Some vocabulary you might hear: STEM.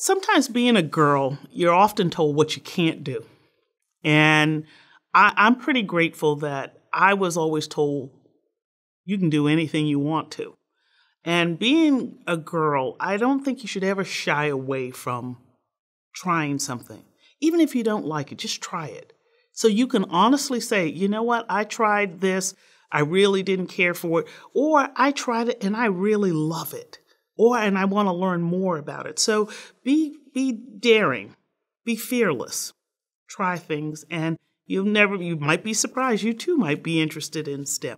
Sometimes being a girl, you're often told what you can't do. And I'm pretty grateful that I was always told you can do anything you want to. And being a girl, I don't think you should ever shy away from trying something. Even if you don't like it, just try it. So you can honestly say, you know what, I tried this, I really didn't care for it, or I tried it and I really love it, and I want to learn more about it. So be daring, be fearless, try things, and you might be surprised, you too might be interested in STEM.